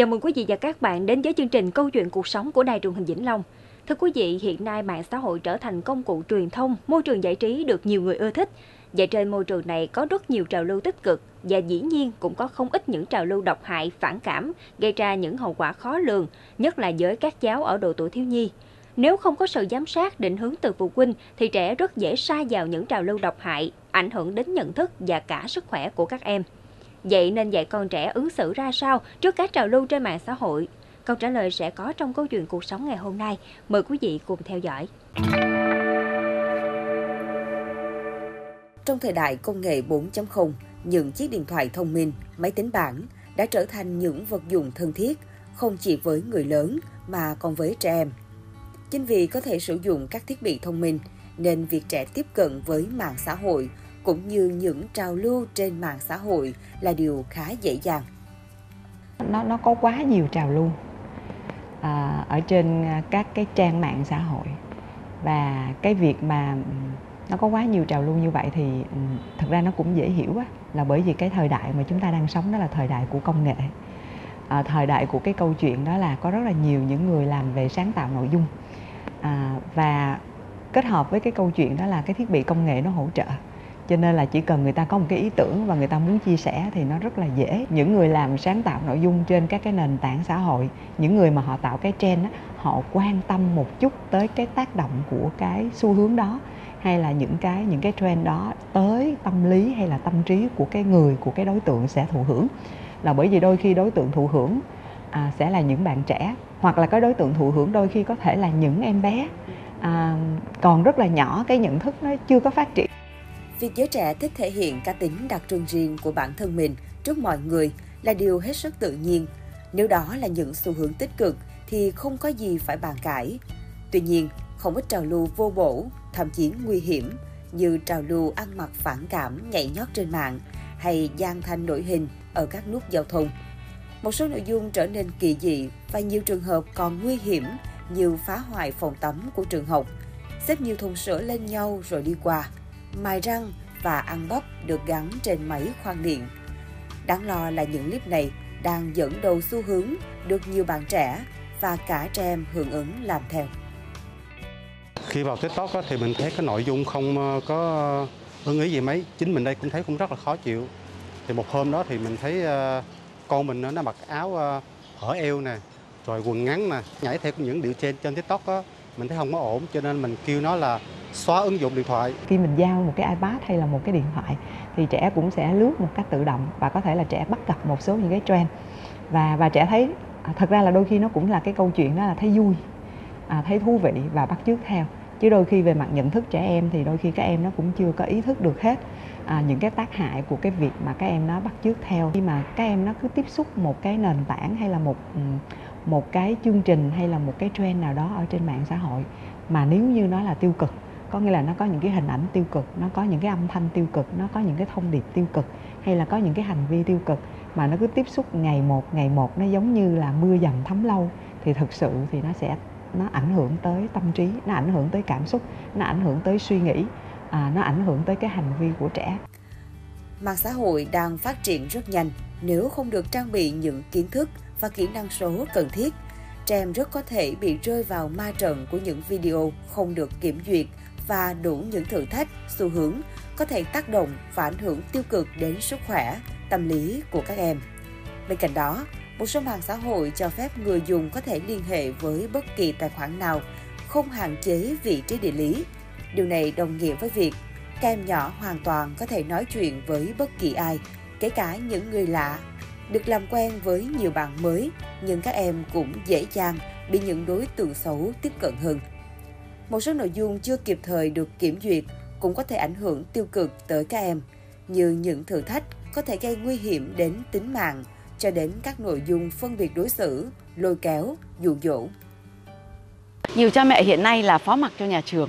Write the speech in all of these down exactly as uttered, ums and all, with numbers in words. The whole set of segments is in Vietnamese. Chào mừng quý vị và các bạn đến với chương trình Câu chuyện cuộc sống của Đài truyền hình Vĩnh Long. Thưa quý vị, hiện nay mạng xã hội trở thành công cụ truyền thông, môi trường giải trí được nhiều người ưa thích. Và trên môi trường này có rất nhiều trào lưu tích cực và dĩ nhiên cũng có không ít những trào lưu độc hại, phản cảm, gây ra những hậu quả khó lường, nhất là với các cháu ở độ tuổi thiếu nhi. Nếu không có sự giám sát, định hướng từ phụ huynh thì trẻ rất dễ sa vào những trào lưu độc hại, ảnh hưởng đến nhận thức và cả sức khỏe của các em. Vậy nên dạy con trẻ ứng xử ra sao trước các trào lưu trên mạng xã hội? Câu trả lời sẽ có trong câu chuyện cuộc sống ngày hôm nay. Mời quý vị cùng theo dõi. Trong thời đại công nghệ bốn chấm không, những chiếc điện thoại thông minh, máy tính bảng đã trở thành những vật dụng thân thiết, không chỉ với người lớn mà còn với trẻ em. Chính vì có thể sử dụng các thiết bị thông minh, nên việc trẻ tiếp cận với mạng xã hội cũng như những trào lưu trên mạng xã hội là điều khá dễ dàng. Nó, nó có quá nhiều trào lưu à, ở trên các cái trang mạng xã hội. Và cái việc mà nó có quá nhiều trào lưu như vậy thì thật ra nó cũng dễ hiểu á. Là bởi vì cái thời đại mà chúng ta đang sống đó là thời đại của công nghệ. À, thời đại của cái câu chuyện đó là có rất là nhiều những người làm về sáng tạo nội dung. À, và kết hợp với cái câu chuyện đó là cái thiết bị công nghệ nó hỗ trợ. Cho nên là chỉ cần người ta có một cái ý tưởng và người ta muốn chia sẻ thì nó rất là dễ. Những người làm sáng tạo nội dung trên các cái nền tảng xã hội, những người mà họ tạo cái trend, họ quan tâm một chút tới cái tác động của cái xu hướng đó hay là những cái những cái trend đó tới tâm lý hay là tâm trí của cái người, của cái đối tượng sẽ thụ hưởng. Là bởi vì đôi khi đối tượng thụ hưởng à, sẽ là những bạn trẻ, hoặc là cái đối tượng thụ hưởng đôi khi có thể là những em bé à, còn rất là nhỏ, cái nhận thức nó chưa có phát triển. Việc giới trẻ thích thể hiện cá tính đặc trưng riêng của bản thân mình trước mọi người là điều hết sức tự nhiên. Nếu đó là những xu hướng tích cực thì không có gì phải bàn cãi. Tuy nhiên, không ít trào lưu vô bổ, thậm chí nguy hiểm như trào lưu ăn mặc phản cảm nhảy nhót trên mạng hay gian thanh đội hình ở các nút giao thông. Một số nội dung trở nên kỳ dị và nhiều trường hợp còn nguy hiểm như phá hoại phòng tắm của trường học, xếp nhiều thùng sữa lên nhau rồi đi qua. Mài răng và ăn bắp được gắn trên máy khoan điện. Đáng lo là những clip này đang dẫn đầu xu hướng được nhiều bạn trẻ và cả trẻ em hưởng ứng làm theo. Khi vào TikTok thì mình thấy cái nội dung không có ưng ý gì mấy. Chính mình đây cũng thấy cũng rất là khó chịu. Thì một hôm đó thì mình thấy con mình nó mặc áo hở eo nè, rồi quần ngắn nè, nhảy theo những điệu trend trên TikTok đó. Mình thấy không có ổn cho nên mình kêu nó là xóa ứng dụng điện thoại. Khi mình giao một cái iPad hay là một cái điện thoại thì trẻ cũng sẽ lướt một cách tự động và có thể là trẻ bắt gặp một số những cái trend và và trẻ thấy thật ra là đôi khi nó cũng là cái câu chuyện đó là thấy vui, à, thấy thú vị và bắt chước theo. Chứ đôi khi về mặt nhận thức trẻ em thì đôi khi các em nó cũng chưa có ý thức được hết à, những cái tác hại của cái việc mà các em nó bắt chước theo. Khi mà các em nó cứ tiếp xúc một cái nền tảng hay là một một cái chương trình hay là một cái trend nào đó ở trên mạng xã hội mà nếu như nó là tiêu cực, có nghĩa là nó có những cái hình ảnh tiêu cực, nó có những cái âm thanh tiêu cực, nó có những cái thông điệp tiêu cực hay là có những cái hành vi tiêu cực mà nó cứ tiếp xúc ngày một, ngày một nó giống như là mưa dầm thấm lâu thì thực sự thì nó sẽ nó ảnh hưởng tới tâm trí, nó ảnh hưởng tới cảm xúc, nó ảnh hưởng tới suy nghĩ, à, nó ảnh hưởng tới cái hành vi của trẻ. Mạng xã hội đang phát triển rất nhanh, nếu không được trang bị những kiến thức và kỹ năng số cần thiết, trẻ em rất có thể bị rơi vào ma trận của những video không được kiểm duyệt và đủ những thử thách, xu hướng có thể tác động và ảnh hưởng tiêu cực đến sức khỏe, tâm lý của các em. Bên cạnh đó, một số mạng xã hội cho phép người dùng có thể liên hệ với bất kỳ tài khoản nào, không hạn chế vị trí địa lý. Điều này đồng nghĩa với việc các em nhỏ hoàn toàn có thể nói chuyện với bất kỳ ai, kể cả những người lạ. Được làm quen với nhiều bạn mới, nhưng các em cũng dễ dàng bị những đối tượng xấu tiếp cận hơn. Một số nội dung chưa kịp thời được kiểm duyệt cũng có thể ảnh hưởng tiêu cực tới các em, như những thử thách có thể gây nguy hiểm đến tính mạng, cho đến các nội dung phân biệt đối xử, lôi kéo, dụ dỗ. Nhiều cha mẹ hiện nay là phó mặc cho nhà trường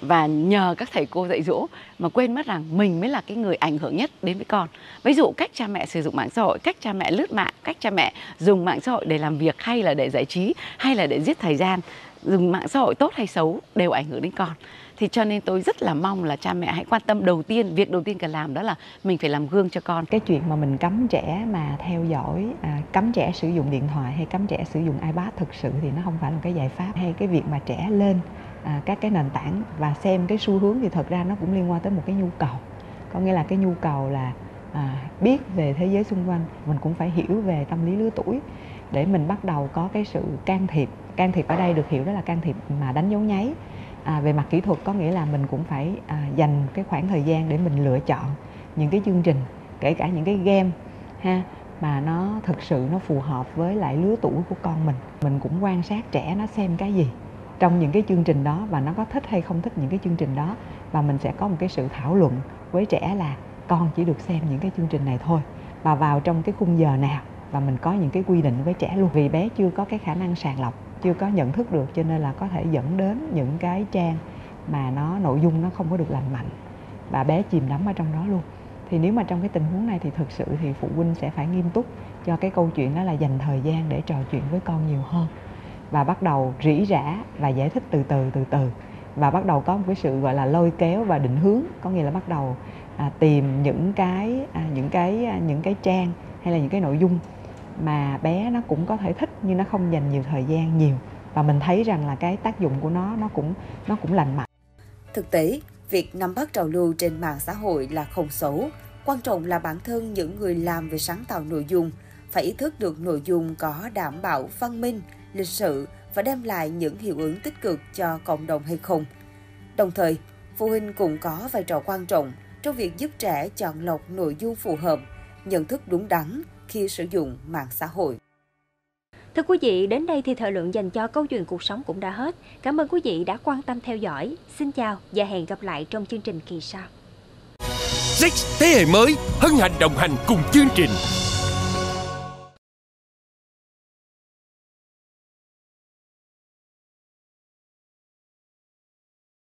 và nhờ các thầy cô dạy dỗ mà quên mất rằng mình mới là cái người ảnh hưởng nhất đến với con. Ví dụ cách cha mẹ sử dụng mạng xã hội, cách cha mẹ lướt mạng, cách cha mẹ dùng mạng xã hội để làm việc hay là để giải trí hay là để giết thời gian dùng mạng xã hội tốt hay xấu đều ảnh hưởng đến con. Thì cho nên tôi rất là mong là cha mẹ hãy quan tâm, đầu tiên, việc đầu tiên cần làm đó là mình phải làm gương cho con. Cái chuyện mà mình cấm trẻ mà theo dõi, à, cấm trẻ sử dụng điện thoại hay cấm trẻ sử dụng iPad thực sự thì nó không phải là cái giải pháp. Hay cái việc mà trẻ lên à, các cái nền tảng và xem cái xu hướng thì thật ra nó cũng liên quan tới một cái nhu cầu. Có nghĩa là cái nhu cầu là à, biết về thế giới xung quanh, mình cũng phải hiểu về tâm lý lứa tuổi để mình bắt đầu có cái sự can thiệp. Can thiệp ở đây được hiểu đó là can thiệp mà đánh dấu nháy. À, về mặt kỹ thuật có nghĩa là mình cũng phải à, dành cái khoảng thời gian để mình lựa chọn những cái chương trình, kể cả những cái game ha, mà nó thực sự nó phù hợp với lại lứa tuổi của con mình. Mình cũng quan sát trẻ nó xem cái gì trong những cái chương trình đó và nó có thích hay không thích những cái chương trình đó, và mình sẽ có một cái sự thảo luận với trẻ là con chỉ được xem những cái chương trình này thôi và vào trong cái khung giờ nào, và mình có những cái quy định với trẻ luôn. Vì bé chưa có cái khả năng sàng lọc, chưa có nhận thức được cho nên là có thể dẫn đến những cái trang mà nó nội dung nó không có được lành mạnh và bé chìm đắm ở trong đó luôn. Thì nếu mà trong cái tình huống này thì thực sự thì phụ huynh sẽ phải nghiêm túc cho cái câu chuyện đó là dành thời gian để trò chuyện với con nhiều hơn và bắt đầu rỉ rả và giải thích từ từ từ từ và bắt đầu có một cái sự gọi là lôi kéo và định hướng, có nghĩa là bắt đầu à, tìm những cái à, những cái à, những cái trang hay là những cái nội dung mà bé nó cũng có thể thích nhưng nó không dành nhiều thời gian nhiều, và mình thấy rằng là cái tác dụng của nó nó cũng nó cũng lành mạnh. Thực tế, việc nắm bắt trào lưu trên mạng xã hội là không xấu, quan trọng là bản thân những người làm về sáng tạo nội dung phải ý thức được nội dung có đảm bảo văn minh, lịch sự và đem lại những hiệu ứng tích cực cho cộng đồng hay không. Đồng thời, phụ huynh cũng có vai trò quan trọng trong việc giúp trẻ chọn lọc nội dung phù hợp, nhận thức đúng đắn khi sử dụng mạng xã hội. Thưa quý vị, đến đây thì thời lượng dành cho câu chuyện cuộc sống cũng đã hết. Cảm ơn quý vị đã quan tâm theo dõi. Xin chào và hẹn gặp lại trong chương trình kỳ sau. Thế hệ mới hân hạnh đồng hành cùng chương trình.